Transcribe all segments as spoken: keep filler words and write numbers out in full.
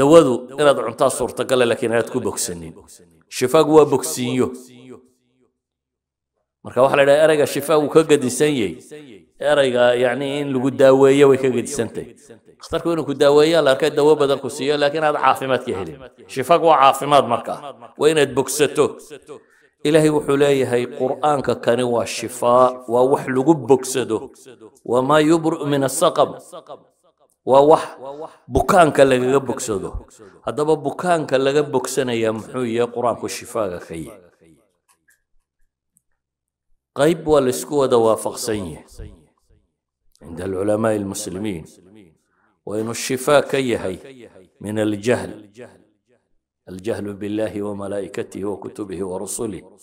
دوادو إناد عنطا صورتقال لكن هاتكو بوكسنين شفاق وا بوكسينيو مركا واحد لدى أرقا شفاق وكاقد إنسانيي أرقا يعني إن لقود داوية وكاقد إنسانتي اختاركو إنو كود داوية لاركا دوا بدل كسية لكن هاد عافمات كهلين شفاق وا عافمات مركا وإناد بوكستو إلهي وحلاية هاي قرآن كان هو الشفاء ووحلو بوكسدو وما يبرئ من السقم ووح بكان كلا بوكسدو هذا بكان كلا بوكسنا يا محوية قرآن الشفاء خي قيب والسكوة دوافق سيئة عند العلماء المسلمين وإن الشفاء كي هي من الجهل الجهل بالله وملائكته وكتبه ورسله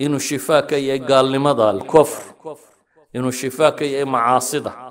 إنو الشفاء كي قال لماذا الكفر إنو الشفاء كي معاصدة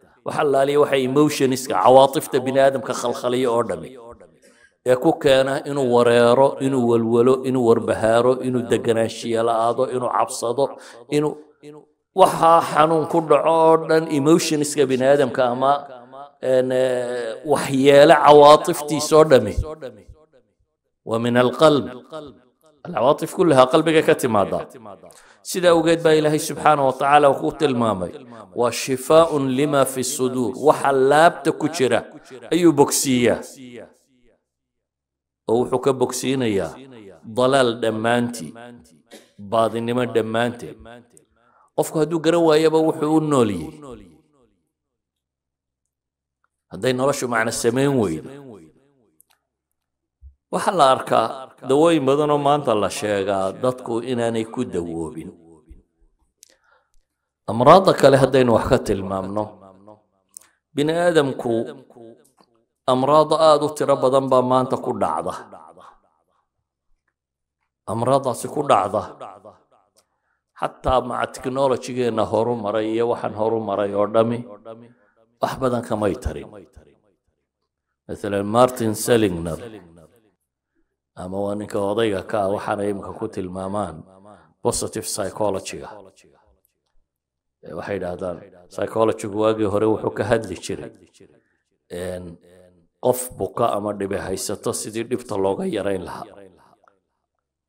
وحلى لي وحي إيموشنز عواطفته بن آدم كخلخلية ورمي يكو كان إنو وريرو إنو ولولو إنو وربهارو إنو دقناشية لآضو إنو عبصدو إنو وحا حنون كل عوردن إيموشنز بن آدم كاما وحيالة عواطفتي سورمي ومن القلب العواطف كلها قلبك كتمادا سيدا أوجد با إلهي سبحانه وتعالى وقوت المامي وشفاء لما في الصدور وحلاب تكتشرة أي بوكسية أو حكا بوكسينية ضلال دمانتي بعض إنما دمانتي أفكا دو قروا يبا وحيون نولي هدين نرشو معنا السمين ويدا waxaa la arkaa dawooyin badan oo maanta la sheegaa dadku inaanay ku dawoobin amraadda kale haddaynu wax ka tilmaamno bini aadamku amraadda aad u tiro badan baa maanta ku dhacda amraaddaasi ku dhacda xataa maca teknolojigeenna horumaray iyo waxaan horumaray oo dhami wax badan kamay tarin maalan Martin Seligman أما وأنك وضيقة كا وحنا يمكن كنت المامان positive psychology وحيد هذا psychology واجي هروح كهاد لي شري إن قف بكاء ما دبي هيسته سيدي دبت اللوجة يرين لها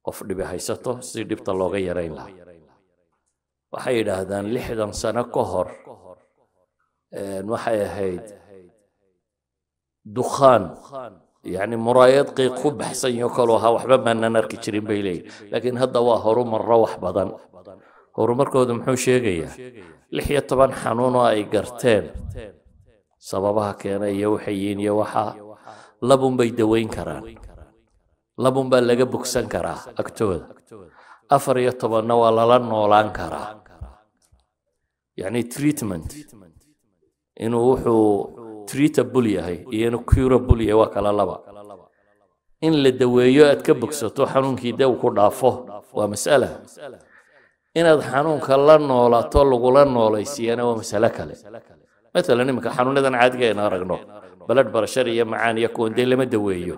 قف دبي هيسته سيدي دبت اللوجة يرين لها وحيد هذا لحدا سنة كهر إن وحيد هيد دخان يعني مرايات قي قب حسن يوكلوها وحباب ما نركي تشرين بيلي لكن هالدواء هروم الروح بدن هروم مركود محو شيقية لحية طبعا حنونها اي قرتين سببها كان يوحيين يوحا لبن بيدوين كران لبن بلقى بوكسان كرا اكتود افرية طبعا نوالا لنولان كرا يعني تريتمنت انو وحو treatable yahay iyo curable yahay kala laba in la daweeyo aad ka bogsato xanuunkii daw ku dhaafo waa mas'ala inaad xanuunka la noolaato lagu la noolaysiina waa mas'ala kale midalan imka xanuunadan caadiga ah aragno balad barashariya macaan yakoon de lama daweeyo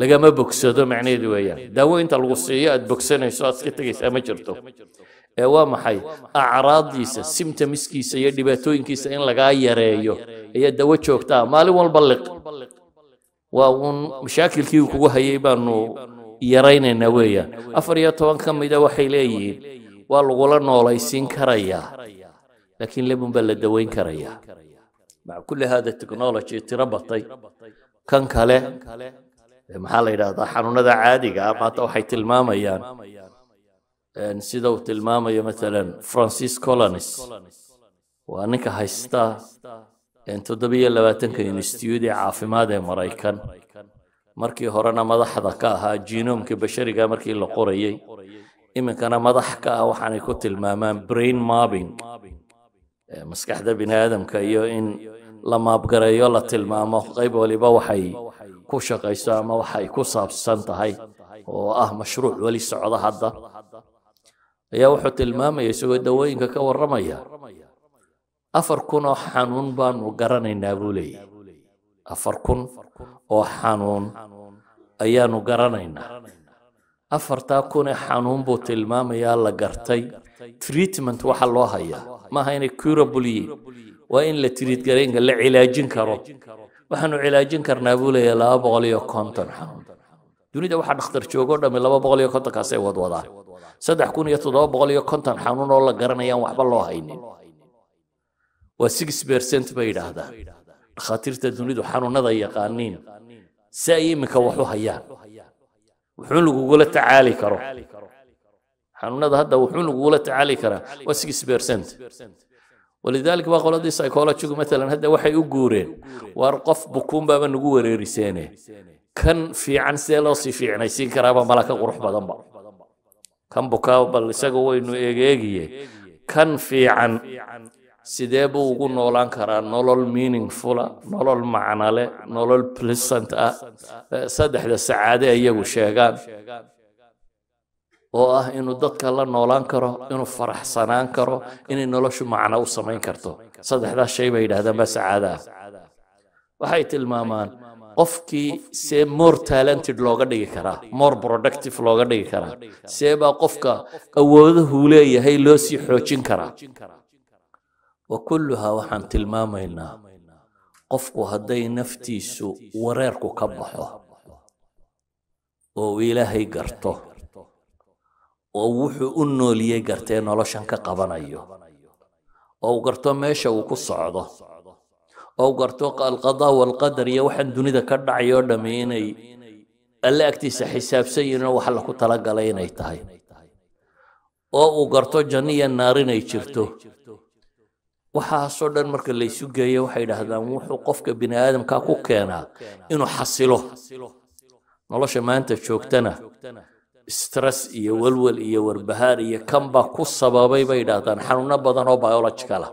laga ma bogsado macneedu weeyaan daawaynta lagu siiyo aad bogsanayso aad iska tagaysaa ma jirto ee waa maxay acraadiisa symptomskiisa iyo dhibaatooyinkiisa in laga yareeyo iyo dawo joogta maalin walba liq waa un mashaakilkii kugu hayay baanu yareynaynaa weeyaan afar iyo toban kamida waxay leeyihiin waa lagu la noolaysiin karayaa laakiin leebun baa la daweyn karayaa maca kulli hada technology tirabatay kan kale maxaa la yiraahdaa xanuunada caadiga maanta waxay tilmaamayaan أن سيدو تلمامي مثلا فرانسيس كولانيس وأنك هايستا أن تدبي اللباتنك ينستيودي عافي ماذا مرايكان مركي هورانا مضح ذكاها جينوم كبشري مركي لقوريي إما كان مضحكاها وحاني كنت المامان برين مابين مسكح ده بني آدم كأيو إن لما أبقر يولا تلمامه غيبه لبوحي كوشقيسا ما waxay ku saabsan tahay oo ah mashruuc wali socda hadda ayaa wuxuu tilmaamay soo dawooyinka ka waramaya afar kun oo xanuun baan u garanaynaa buu leeyahay afar kun oo xanuun ayaanu garanaynaa afarta kun ee xanuun buu tilmaamaya la gartay treatment waxa loo hayaa ma aha inay curable وإن لا تريد كرين قال لا علاجين كرو وحنو علاجين كرنا بولا يا لا بغليو كونتن حنون دوني دا واحد نختار شو قول دم لا بغليو كونتن كاسي وض وضع صدق كون يتضاو بغليو كونتن حنون والله قرنا يوم وحب الله هينين و ستة بالمية بيد هذا خاطر تدوني دا حنون ضيق قانين سايم كوحو هيان وحنو قول تعالي كرو حنون هذا وحنو قول تعالي كرا و ستة بالمية ولذلك بقول هذه سايكولوجي مثلا هذا وحي يقورين وارقف بكون بابا نقور رسانه كان في عن سيلوسي في عنيسين كرابه ملكه قروح بدنبا كان بكاو بل اسغو وينو ايغيغيه كان في عن سيدابو ugu noolaan karaa nolol meaningful nolol macna leh nolol pleasant ah saddexda saacade ayagu sheegan oo ah inuu dadka la noolaan karo inuu faraxsanaan karo inay noloshu macna u sameyn karto saddexda shay bay yiraahdaan ba saada waxay tilmaamaan qofkii see more talented looga dhigi kara more productive looga dhigi kara see ba qofka awoodahu leeyahay loo sii xoojin kara wa kulluha waxaan tilmaamaynaa qofku haday naftiisu wareerku ka baxo oo Ilaahay garto oo wuxuu u nooliyay gartay noloshan ka qabanayo oo garto meesha uu ku socdo oo garto qalqada wal qadar iyo waxan dunida ka dhacayo dhameynay alla agtiisa xisaabsan inuu wax la ku tala galay inay tahay oo uu garto jannada naarinay jirto waxa soo dhan marka la isu geeyo waxay dhahdaan wuxuu qofka bini'aadamka ku keenaa inuu xasilo nolosha maanta joogtana stress iyo walwal iyo warbahaar iyo kamba ku sababay bay dhaadaan xanuun badan oo biological ah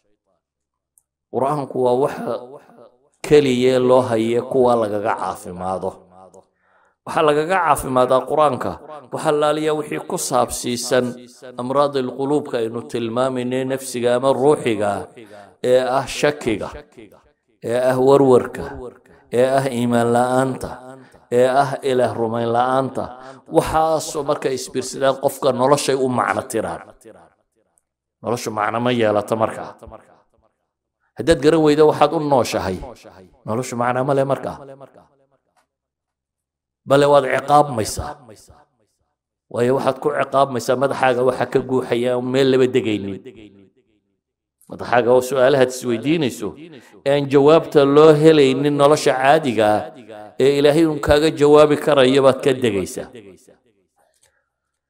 وراهم كوا وح كليه لو هي كوا لغا عافيمادو وحا لغا عافيمادا قرانكا وحا لاليا وخي كسابسيسن امراض القلوب كانو تلمامين نفسيغا ما روحيغا ايه اه شكيغا ايه اه وروركا ايه اه ايمان لانتا اه اله رومين لا انت وحاسو marka isbiirsidaan qofka noloshay u macna tiraan noloshu macna ma yeelato marka hadad garan weyda waxaad u nooshahay noloshu macna ma leh marka bal wad ciqaab maysa way waxaad ku ciqaab maysa madaxaaga waxa ka guuxaya meel laba degayni madaxaaga oo su'aalaha isweydiinayso aan jawaabta loo helaynin nolosha caadiga ee Ilaahay uu kaaga jawaabi karayo baad ka dagaysaa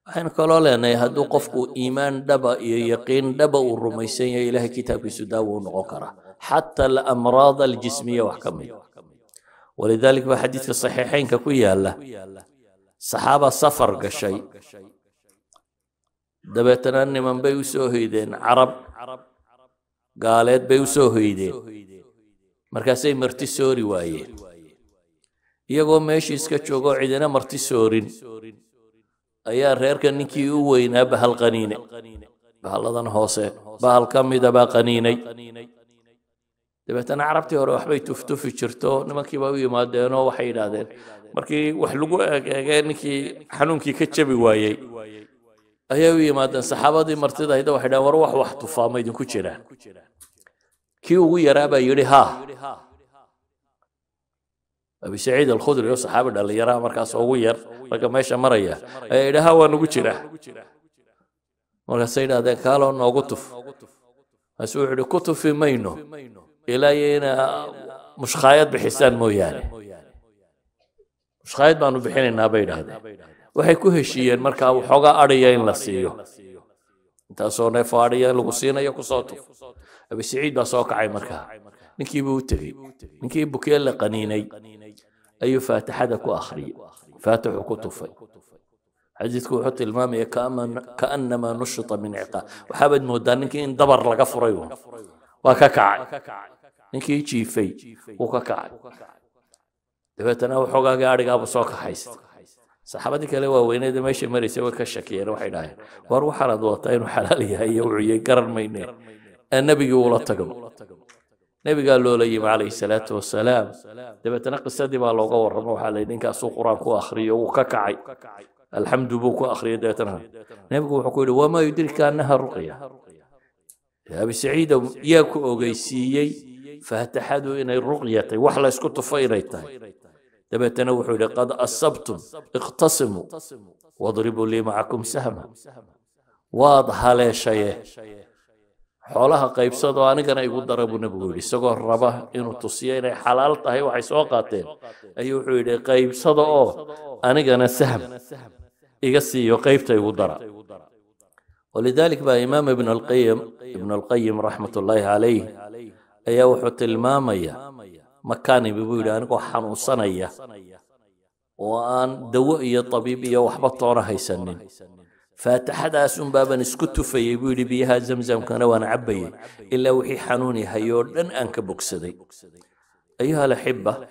waxaan kala leenahay haddii qofku iimaan dhaba iyo yaqiin dhaba uu rumaysan yahay Ilaahay kitaabkiisu daawo noqon kara hatta al amraad al jismiya wa kamil ولذلك في حديث الصحيحين كويا الله صحابه سفر قشاي دبتنا ان من بيسوهيدين عرب قالت بيوسوهيدين مركزي مرتي سوري وايه يقو ماشي اسكتشوغو عيدنا مرتي سورين ايا رير كان نكي وينا بهالقنينه بهالدان هوسه بهالكميده باقنيني دبت انا عربتي وروح بيتفتفي جرتو نمكي باوي ما دينو waxay yiraahdeen markii wax lagu eegay ninkii xanuunkii ka jabi waayay ayaa wiimadan saxaabadii martida ayda waxay dhaawar wax wax tufaamay idin ku jiraan kii ugu yaraaba yiri ha abi saciid al-khudri oo saxaabada la yaraa markaas ugu yar marka meesha maraya ay idhaha waan ugu jiraa wala saydada kala noogu tuf asuuxu ku tufi mayno ilaayna mushqaayad bixisaan mooyaan شاید منو به این نباید ده. و هیچویشیه مرکا او حقا آریه این لسیو. تاسونه فاریه لوسینا یا کساتو. ابی سعید بساق عی مرکا. نکی بوتری. نکی بکیل قنینی. أي فاتحة دكو آخرية فاتح كتفي حديث كو حط المامية كأنما نشط من عقا وحابد مودان نكي اندبر لقفريون وككعي نكي يجي في وككعي دفتنا وحقا قارق أبو صوك حيست صحابتك لوا وين دي ماشي مريسي وكشكي روحي لاهي واروح على دواتين وحلالي هاي وعي قرر مينين النبي ولا تقوم النبي قال له لي عليه الصلاة والسلام دابا تنقص هذه بقى لوغا ورموها لين كاسو قران كو اخريه وككعي الحمد بوكو اخريه دابا تنها النبي وحكوا له وما يدرك انها الرقيه يا ابي سعيد ياكو اوغيسيي فاتحدوا ان الرقيه وحلا اسكو طفيريتها دابا تنوحوا لقد اصبتم اقتسموا واضربوا لي معكم سهما واضح على شيء حولها قيب صدوا أنا كنا يقول ضربوا نبوي سقوا الربا إنه تصير حلال طهي وعيس وقاتين أيوه حول قيب صدوا أنا كنا سهم يقصي وقيب تيقول ضرب ولذلك بقى إمام ابن القيم ابن القيم رحمة الله عليه أيوه حتى المامية مكاني بيقول أنا كحنو صنية وأن دوائية طبيبية وحبط عرها يسنن فاتحد أسم بابا اسكت في يقول بيها زمزم كان وانا عبي إلا وحي حنوني هيور لن أنك بوكسدي أيها الأحبة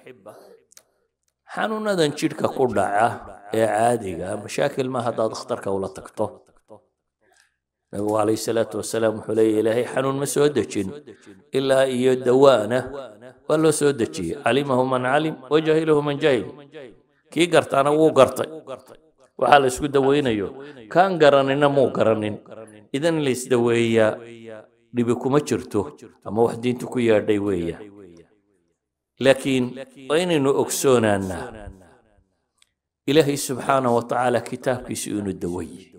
حنون هذا نشيرك قرعة عادية مشاكل ما هذا تختارك ولا تقطه النبي عليه الصلاة والسلام حلي إلهي حنون ما سودتشين إلا يدوانه ولا سودتشي علمه من علم وجهله من جاهل كي قرت أنا وقرتي وحال اسكو داوينيو كان قرانين مو قرانين اذا ليس داويا ديبكو ما جرتو اما وحدين تكو يارداي ويا لكن وين انو اكسونانا الهي سبحانه وتعالى كتابكيس انو داوي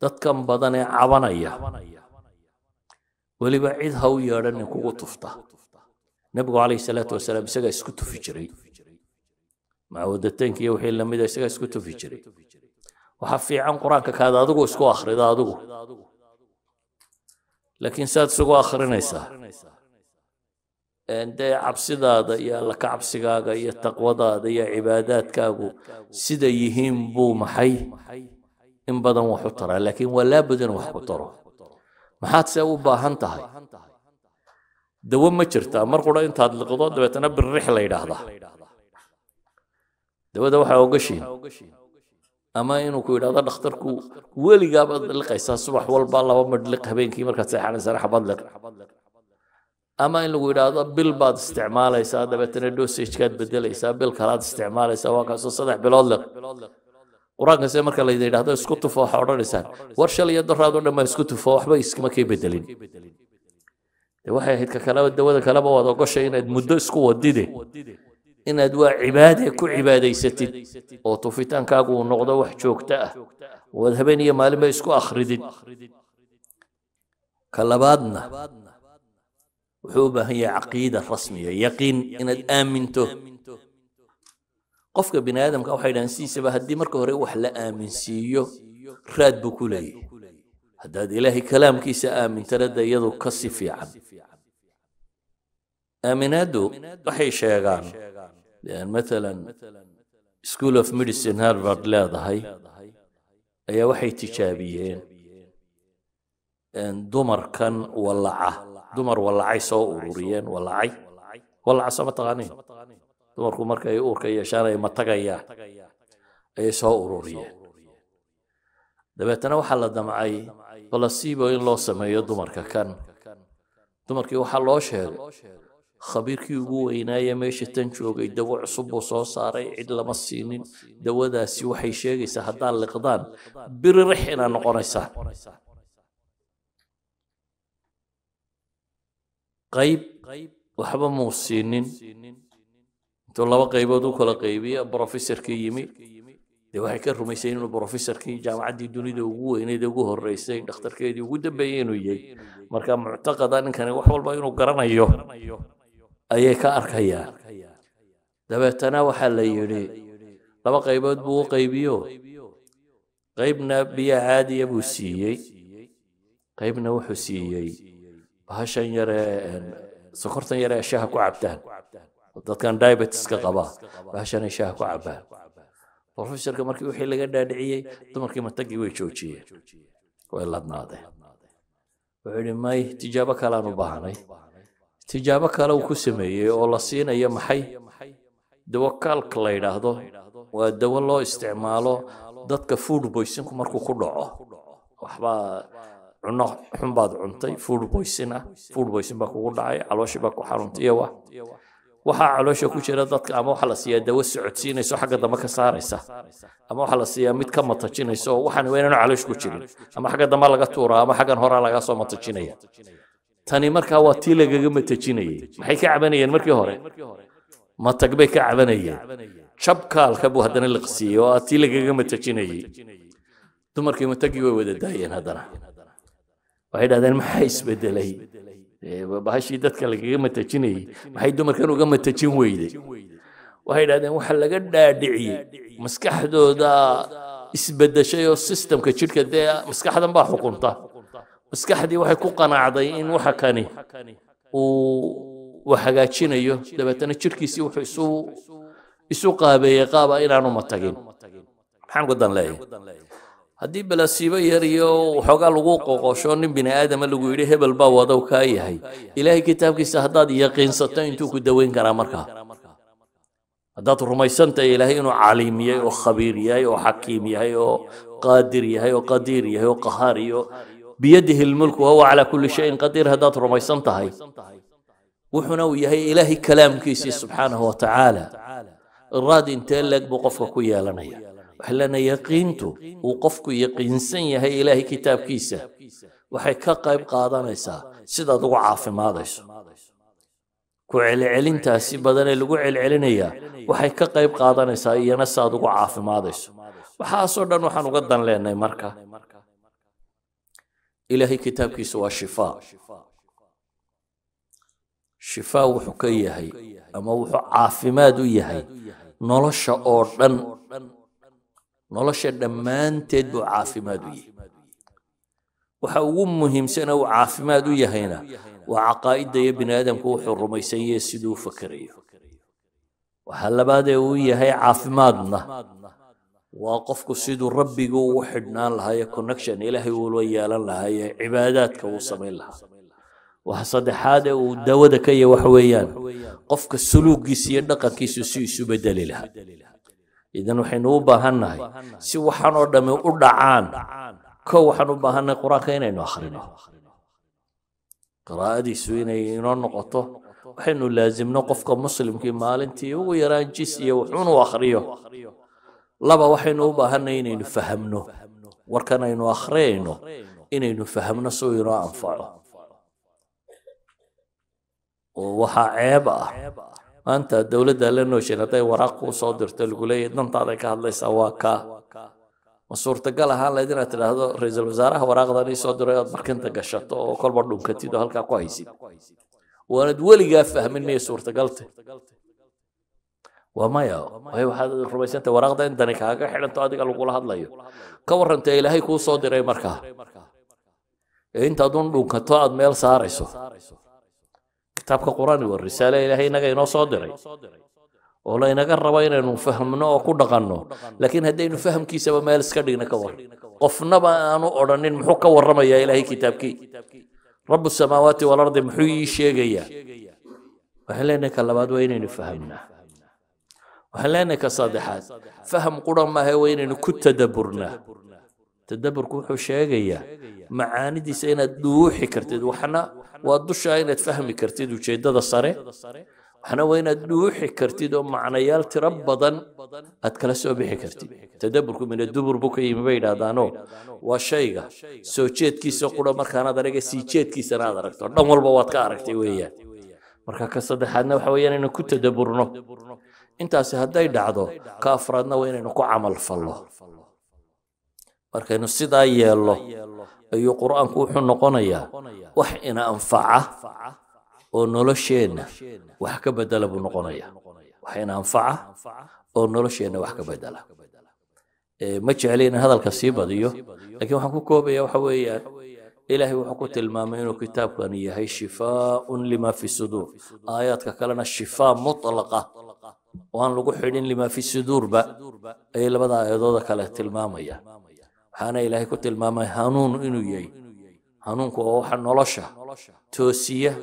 دادكان بداني عبانيا وليبا عيد هاو ياراني كوكو طفتا نبغو عليه الصلاه والسلام ساقا اسكتو في جري معودتين كي يوحي لما إذا يسكت اسكتوا في جري وحفي عن قرآنك هذا أدوه اسكو آخر إذا أدوه لكن ساد سكو آخر نيسا عند عبسي هذا يا لك عبسي هذا يا التقوى هذا يا عبادات كاغو سيدا يهيم بو محي إن بدن وحطره لكن ولا بدن وحطره ما حد سوى باهنتهاي دوام ما شرتا مرقودا أنت هذا القضاء دويتنا بالرحلة إلى هذا دوادا وحا اوغشين اما انو كو يرادا دختركو وليغا بدلقيسا صباح والبا لبا مدلق هبينكي مركا سيحان سرح بدلق اما ان لو يرادا بيل باد استعماليسا دبتنا دوسيجكاد بدليسا بيل كلاد استعماليسا واكاسو صدح بلود لق وراغا سي مركا لا يرادا اسكو تفوخ اورنيسان ورشل يا دراادو دما اسكو تفوخ waxba iskama kay bedelin waxay ahayd ka kala dawada kala wada ogoshayna inaad muddo isku wadide إن أدواء عبادة كل عبادة ستد وطفتان كاقو النقضة وحشوكتاه وذهبين يا مالما يسكو أخردين كاللبادنا وحوبة هي عقيدة رسمية يقين إن آمنته قفك بن آدم كاو حيدان سيسي بهدي مركو روح لا آمن سيو راد بكولي هداد إلهي كلام كيس آمن تردى يدو كصف يا عبد آمنادو وحي شيغان لأن مثلا سكول اوف ميديسين هارفارد لهاي أي وحي تجابيين أن دمر كان ولعة دمر ولعي سو أوروريين ولعي ولعة سما تغانين دمركو مركا يأوركا يشاري متقايا أي سو أوروريين دبيتنا وحالا دمعي بلاسيبو إن لو سمايو دمركا كان دمركي وحالا شيغ خبيركي يقول إنايا ماشي تنشوغي دواء عصب وصو صاري عيد لما السينين دواء دا سيوحي شيغي سهدان لقدان بريحنا نقريسا قيب وحبا مو السينين انتو اللابا قيبا دوك ولا قيبية بروفيسر كي يمي دواء حكا الرميسين وبروفيسر كي جامعة دي دوني دا وقوه إناي دا وقوه الرئيسين دختر كي دي وقوه دا بيينو يي مركا معتقدان إن كان يوحوال باينو قرانا يوه أيك أركيا دبتنا وحل يري لما قيبت بو قيبيو قيبنا بيا عادي أبو سيي قيبنا وحسيي بهاشا يرى سكرت يرى الشاه كعبتان كان دايبتس كقبا بهاشا الشاه كعبان بروفيسور كمركي وحي لقى دادعيي تمركي متقي ويشوشي وإلا بناده وعلي ماي تجابة كلا نباهني تجابة كلا وكسمي والله سينا يا محي دوكال كلا يراهدو ودو الله استعماله دتك فود بويسينكم مركو خدعه وحبا عنا حنباد عنتي فود بويسنا فود بويسن باكو خدعي علوش باكو حرمتي يوا waxa caloosha ku jira dadka ama waxa la siiyaa dawo socodsiinayso xagga dama ka saaraysa ama waxa la siiyaa mid ka matajinayso waxaan weenan caloosh ku jirin ama xagga dama laga tuuraa ama xaggan hore laga soo matajinaya tani marka waa tii lagaga matajinayay maxay ka cabanayeen markii hore matag bay ka cabanayeen jabkaalka buu haddana la qsiyo waa tii lagaga matajinayay dumarkii matagi way wada daayeen haddana waxay dhadeen maxay isbedelay بهاشي دتك لغا متجيني waxay dumar kan uga matajin weeyde waxay dhadeen waxa laga dhaadhiciye maskaxdooda isbadashay oo systemka jirka de maskaxdan baa xukunta maskaxdi waxay ku qanaacday in waxa kani uu waxagaajinayo dabatana jirkiisii wuxuu isuu isuu qaabeeyay qaaba inaanu matagin maxaan godan leeyahay haddii balasiiba yariyo waxooga lagu qoqosho nin bini aadam lagu yiri hebel baa wadaw ka yahay ilaahay kitaabkiisa hadaad yaqiinsato intuu ku daweyn kara marka hadaad rumaysanta ilaahay inuu caalim yahay oo khabiir yahay oo hakiim yahay oo qaadir yahay oo qadiir yahay oo qahaar yahay biyadihi almulku wa huwa ala kulli shay'in qadir hadaad rumaysantahay wuxuna yahay ilaahay kalaamkiisa subhanahu wa ta'ala raadi intee leeg buu qofka ku yeelanaya وحلنا يقينتو وقفكو يقينسن يهي إلهي كتاب كيسا وحي كاقايب قادانيسا سيدا دو عافي ماديسو كو عل علين تاسي بداني لغو عل علينيا وحي كاقايب قادانيسا ينسا دو عافي ماديسو وحاسو دانو حانو قدن ليناي مركا إلهي كتاب كيسو الشفاء شفاء وحكا يهي أما وحو عافي مادو يهي نولشا أوردن نلاش الدمان تدو عافمادوية وحاو مهم سنة وعافمادوية هنا وعقائد يا بن آدم كوح الرميسية سدو فكرية وحالا بادوية هي عافمادنا واقفكو سدو ربي جو وحدنا لها يا كونكشن إلهي والويالا لها يا عباداتك وصمين لها وحصد حادة ودودك يا وحويان قفك السلوك يسيرنك كيسو سيسو بدل لها إذا نحن وباهنا سوى حنودا من أردعان كو حنوباهنا قراكين وآخرين قرادي سوينا ينون نقطه وحنو لازم نقف كمسلم كما أنتي ويران جيسي وحنو وآخريه لابا وحنو وباهنا إني نفهمنه وركنا إنو آخرينه إني نفهمنا سوينا أنفعه ووحا عيبا أنت الدولة لأنه شنتي وراق وصادر تلقولي ننت عليك هذا ليس واقع مصور تقال هلا إذا ترى رئيس الوزراء وراق ذا يصادر مركن تقشط وكل برضو كتير ده هلك كويس وأنا دولي جافه مني صور تقالته وما يا هاي واحد الرئيس أنت وراق ذا أنت نكاك حين أنت عادي قالوا كل هذا لا يو كور أنت إلى هيكو صادر أي مركها أنت أظن لو كتعد ميل سارسو كتاب القرآن والرسالة إلهي نجا نصادري والله نجا ربنا نفهمنا وكل قنّه لكن هدي نفهم كي سبب ما يلسكدي نكور قفنا بأنه أرنين محوك ورمي يا إلهي كتابك رب السماوات والأرض محيي شيء جيّا وهلنا كلباد وين نفهمنا وهلنا كصادحات فهم قرآن ما هي وين نكت تدبرنا تدبر كل شيء جيّا معاني دي سينا دوح كرتد وحنا والدشة هنا تفهم كرتيد وشيدة الصري احنا وين دوحي كرتيد ومعنيال تربضا اتكلسوا به كرتيد تدبركم من الدبر بكي ما بين هذانو وشيغا سوشيت كي سوقنا مركانا درجة سيشيت كي سنا درجة نمر بوات كاركتي ويا مركا كسر حنا وحويان انه كنت تدبرنا انت هسه دعدو كافرنا وين انه عمل فالله مركا نصيدا يالله أي قرآن كوحن نقنيا وحنا أنفعه ونلشينا وحكى بدل بنقنيا. وحين أنفعه أو نرشي أنه وحكا بدله ما علينا هذا الكسيب ديو لكن وحكو كوبية وحوية إلهي وحكو تلمامين وكتاب كانية هي شفاء لما في الصدور آيات كلنا الشفاء مطلقة وأن لقو حين لما في الصدور بقى أي لبدا آيات كلها تلمامية حانا إلهي كو تلمامي هانون إنو يي هانون كو أوحا نولشة توسية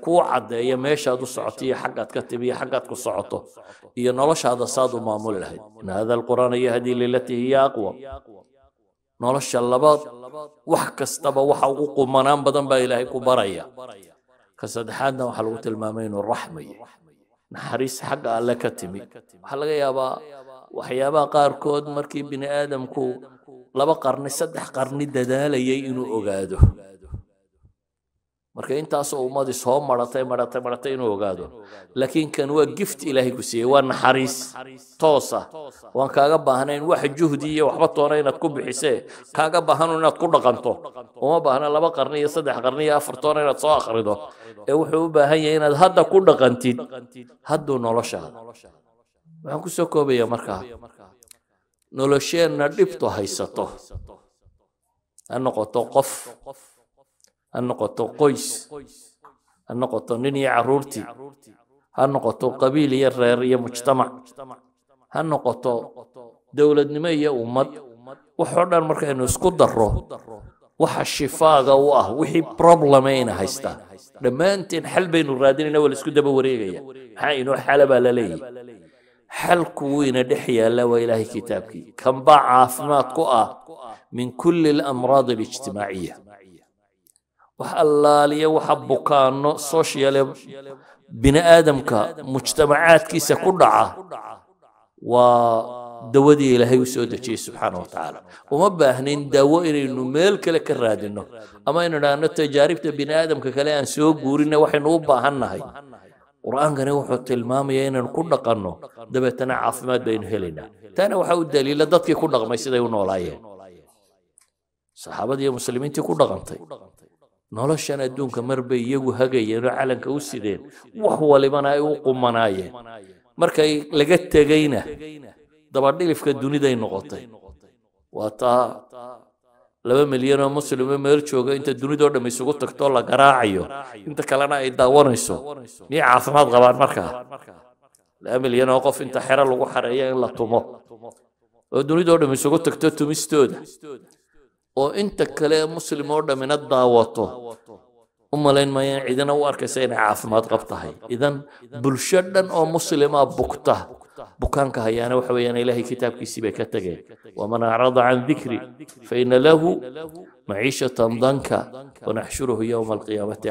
كو عد هي ماشي هادو صعطية حقت كتبية حقت كو صعطه هي نولش هذا صادو معمول لهي إن هذا القرآن يهدي للتي هي أقوى نولش اللباد وحك استبا وحقوق منام بدن با إلهي كو برايا كسدحانا وحلوت المامين الرحمية نحريس حق على كتمي وحلقة يابا وحيابا قاركود مركي بني آدم كو لبا قرني سدح قرني ددالة يينو أغاده marka intaas oo ummadii soo maratay maratay maratay inuu ogaado laakiin kan waa gift ilaahay ku siiyay waa naxariis toos ah waan kaaga baahnayn wax juhdi iyo waxba toona inaad ku bixisee kaaga baahno inaad ku dhaqanto uma baahna laba qarni iyo saddex qarni iyo afar toona inaad soo akhrido ee wuxuu u baahan yahay inaad hadda ku dhaqantid haddu noloshaada waxaan ku soo koobayaa marka nolosheena dhibto haysato aan noqoto qof النقطة قيس النقطة نيني عرورتي النقطة قبيلية الريرية مجتمع النقطة دولة نمية أمد وحرنا المركز إنه يسكت ضره وح الشفاء جواه وحي بروبلمين هايستا لما أنت نحل بين الرادين أول يسكت بوريقية هاي إنه حلبة للي حل كوين دحية لا وإله كتابك كم ضعف ما قوى من كل الأمراض الاجتماعية وحلالية وحبكانو سوشيال بني آدمك مجتمعات كيسة كلها ودودي إلهي وسودة سبحانه وتعالى وما باهنين دوائر إنه ملك لك الرادنو أما إننا نتجارب بني آدمك كلا أنسوق ورنا وحين وباهنها قرآن كان يوحو تلمامي إننا كلنا قنو دبتنا عفمات بين هلنا تانا وحاو الدليل لدتك كلنا غميسي ديونا ولايين صحابة يا مسلمين تكلنا غمطي نولشان الدونك مربي يجو هجي على كوسدين وهو لمن أيوق مناية مركي لقيت تجينا دبر لي في الدنيا دين نقطة وتا لما مليون مسلم مرشوا أنت الدنيا دور لما يسقطك طلع قراعيو أنت كلنا يدورنسو يا عثمان غبار مركا لما مليون وقف أنت حرر لو حرية لا تمو الدنيا دور لما يسقطك تتمي استود وأنت كلام مسلم ورد من الضاوته أما لين ما ينعدن وارك سين عاف ما تغبطها إذن بلشدن أو مسلم بكته بكانك هيانا وحويانا إلهي كتاب كيسيبه كتجي ومن أعرض عن ذكري فإن له معيشة ضنكا ونحشره يوم القيامة